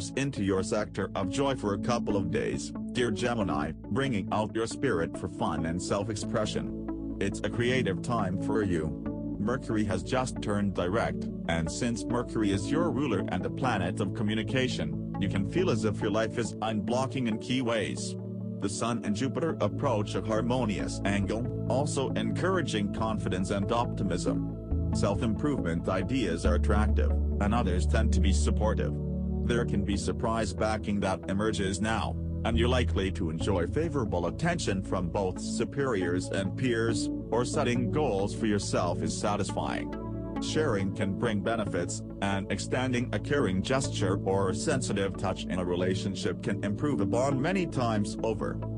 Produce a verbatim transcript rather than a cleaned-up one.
themselves into your sector of joy for a couple of days, dear Gemini, bringing out your spirit for fun and self-expression. It's a creative time for you. Mercury has just turned direct, and since Mercury is your ruler and the planet of communication, you can feel as if your life is unblocking in key ways. The Sun and Jupiter approach a harmonious angle, also encouraging confidence and optimism. Self-improvement ideas are attractive, and others tend to be supportive. There can be surprise backing that emerges now, and you're likely to enjoy favorable attention from both superiors and peers, or setting goals for yourself is satisfying. Sharing can bring benefits, and extending a caring gesture or a sensitive touch in a relationship can improve a bond many times over.